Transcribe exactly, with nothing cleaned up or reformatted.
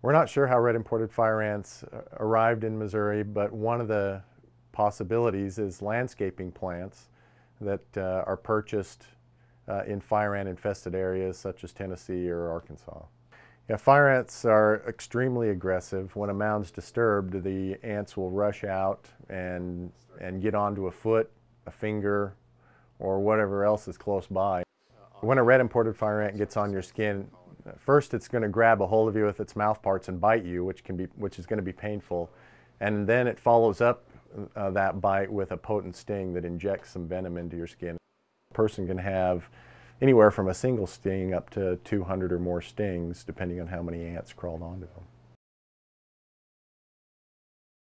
We're not sure how red imported fire ants arrived in Missouri, but one of the possibilities is landscaping plants that uh, are purchased uh, in fire ant infested areas such as Tennessee or Arkansas. Yeah, fire ants are extremely aggressive. When a mound's disturbed, the ants will rush out and, and get onto a foot, a finger, or whatever else is close by. When a red imported fire ant gets on your skin, first it's going to grab a hold of you with its mouth parts and bite you, which can be, which is going to be painful, and then it follows up uh, that bite with a potent sting that injects some venom into your skin. A person can have anywhere from a single sting up to two hundred or more stings, depending on how many ants crawled onto them.